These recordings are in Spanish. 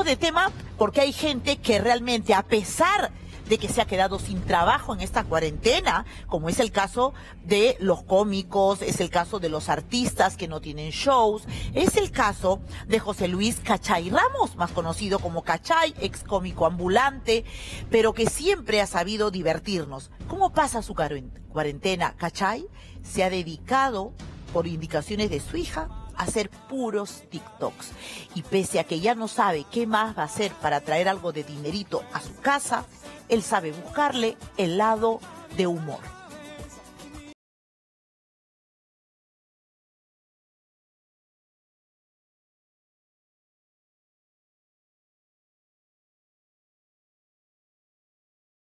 cambiamos de tema porque hay gente que realmente, a pesar de que se ha quedado sin trabajo en esta cuarentena, como es el caso de los cómicos, es el caso de los artistas que no tienen shows, es el caso de José Luis Cachay Ramos, más conocido como Cachay, ex cómico ambulante, pero que siempre ha sabido divertirnos. ¿Cómo pasa su cuarentena? Cachay se ha dedicado, por indicaciones de su hija, a hacer puros TikToks. Y pese a que ya no sabe qué más va a hacer para traer algo de dinerito a su casa, él sabe buscarle el lado de humor.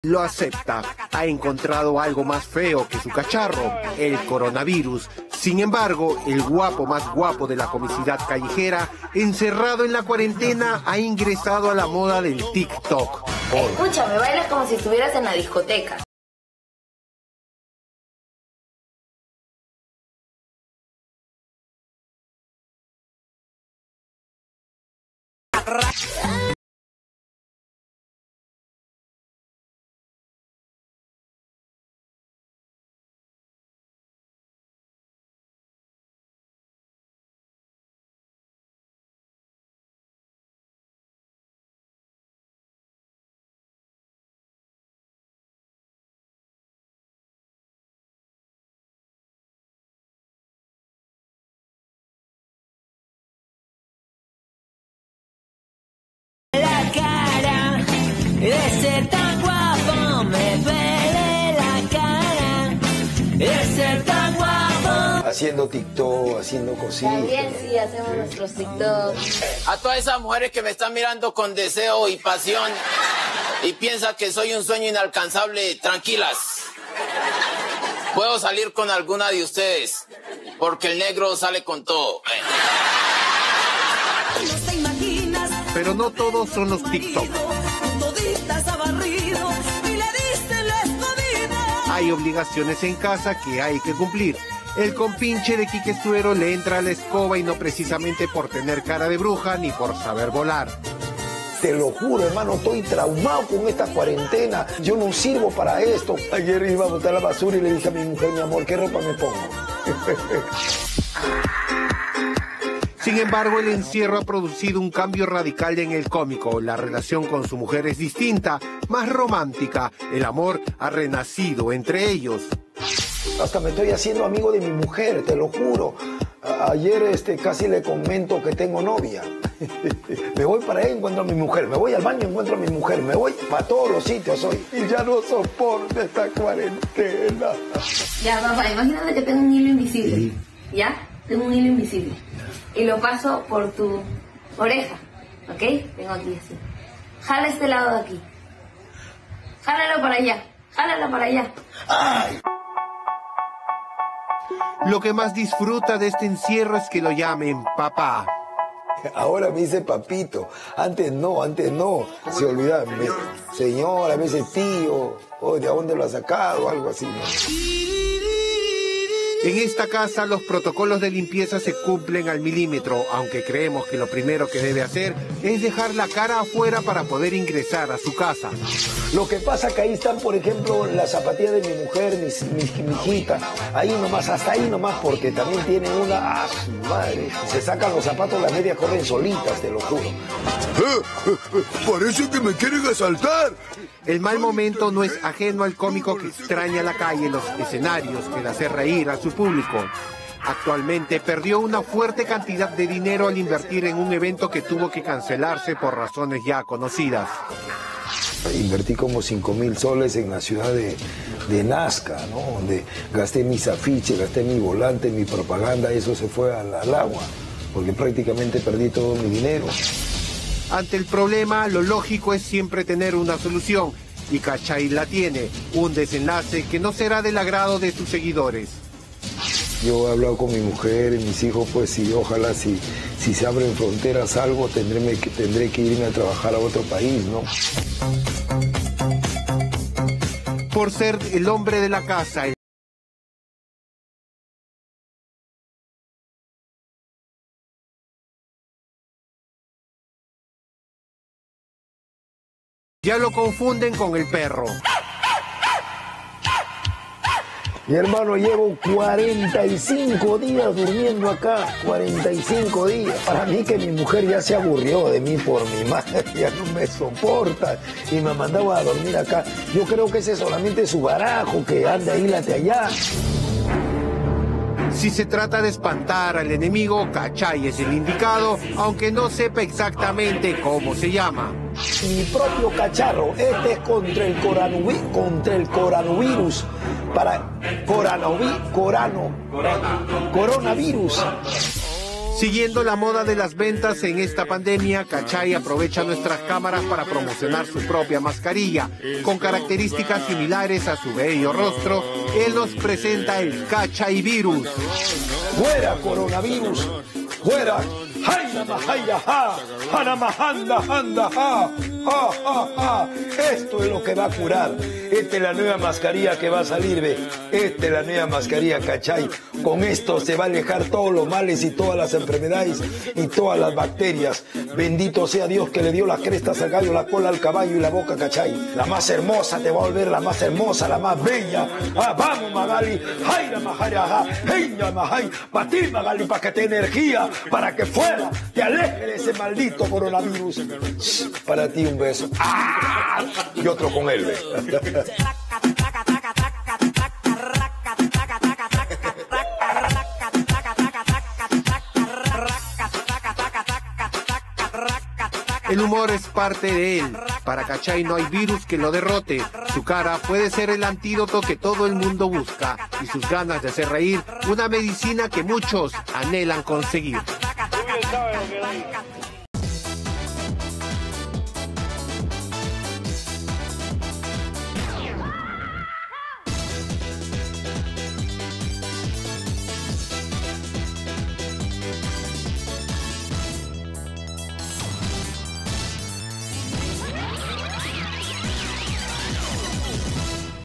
Lo acepta. Ha encontrado algo más feo que su cacharro, el coronavirus. Sin embargo, el guapo más guapo de la comicidad callejera, encerrado en la cuarentena, ha ingresado a la moda del TikTok. Escúchame, bailas como si estuvieras en la discoteca. De ser tan guapo me duele la cara. De ser tan guapo. Haciendo TikTok, haciendo cositas. También sí hacemos nuestros TikToks. A todas esas mujeres que me están mirando con deseo y pasión y piensan que soy un sueño inalcanzable, tranquilas. Puedo salir con alguna de ustedes, porque el negro sale con todo. Pero no todos son los TikToks. Hay obligaciones en casa que hay que cumplir. El compinche de Quique Suero le entra a la escoba y no precisamente por tener cara de bruja ni por saber volar. Te lo juro, hermano, estoy traumado con esta cuarentena. Yo no sirvo para esto. Ayer iba a botar la basura y le dije a mi mujer, mi amor, ¿qué ropa me pongo? Sin embargo, el encierro ha producido un cambio radical en el cómico. La relación con su mujer es distinta, más romántica. El amor ha renacido entre ellos. Hasta me estoy haciendo amigo de mi mujer, te lo juro. Ayer casi le comento que tengo novia. Me voy para ahí, encuentro a mi mujer. Me voy al baño, encuentro a mi mujer. Me voy para todos los sitios hoy. Y ya no soporto esta cuarentena. Ya, papá, imagínate que tengo un hilo invisible. Sí. ¿Ya? Tengo un hilo invisible. Y lo paso por tu oreja, ¿ok? Tengo aquí así. Jala este lado de aquí. Jálalo para allá. Jálalo para allá. ¡Ay! Lo que más disfruta de este encierro es que lo llamen papá. Ahora me dice papito. Antes no. Se olvidaba. Señor, a veces tío. Oh, ¿de dónde lo ha sacado? Algo así, ¿no? En esta casa los protocolos de limpieza se cumplen al milímetro, aunque creemos que lo primero que debe hacer es dejar la cara afuera para poder ingresar a su casa. Lo que pasa que ahí están, por ejemplo, las zapatillas de mi mujer, mi hijita, ahí nomás, hasta ahí nomás, porque también tienen una... ¡Ah, su madre! Se sacan los zapatos, las medias corren solitas, te lo juro. Parece que me quieren asaltar. El mal momento no es ajeno al cómico que extraña la calle, los escenarios, que le hace reír a su público. Actualmente perdió una fuerte cantidad de dinero al invertir en un evento que tuvo que cancelarse por razones ya conocidas. Invertí como 5.000 soles en la ciudad de Nazca, ¿no? Donde gasté mis afiches, gasté mi volante, mi propaganda, eso se fue al agua, porque prácticamente perdí todo mi dinero. Ante el problema, lo lógico es siempre tener una solución, y Cachay la tiene, un desenlace que no será del agrado de sus seguidores. Yo he hablado con mi mujer y mis hijos, pues, y ojalá si se abren fronteras algo, tendré que irme a trabajar a otro país, ¿no? Por ser el hombre de la casa... Ya lo confunden con el perro. Mi hermano, llevo 45 días durmiendo acá, 45 días. Para mí que mi mujer ya se aburrió de mí por mi madre, ya no me soporta y me mandaba a dormir acá. Yo creo que ese es solamente su barajo, que anda ahí, late allá. Si se trata de espantar al enemigo, Cachay es el indicado, aunque no sepa exactamente cómo se llama. Mi propio cacharro, este es contra el coronavirus. Coronavirus. Siguiendo la moda de las ventas en esta pandemia, Cachay aprovecha nuestras cámaras para promocionar su propia mascarilla. Con características similares a su bello rostro, él nos presenta el Cachay Virus. ¡Fuera coronavirus! ¡Fuera! Esto es lo que va a curar. Esta es la nueva mascarilla que va a salir, ve. Esta es la nueva mascarilla, Cachay. Con esto se va a alejar todos los males y todas las enfermedades y todas las bacterias. Bendito sea Dios que le dio las crestas al gallo, la cola al caballo y la boca, Cachay. La más hermosa te va a volver, la más hermosa, la más bella. Ah, vamos, Magaly. Para ti, Magaly, para que te energía, para que fuera. Te aleje de ese maldito coronavirus. Para ti un beso. ¡Ah! Y otro con él. El humor es parte de él. Para Cachay no hay virus que lo derrote. Su cara puede ser el antídoto que todo el mundo busca. Y sus ganas de hacer reír, una medicina que muchos anhelan conseguir. Thank you.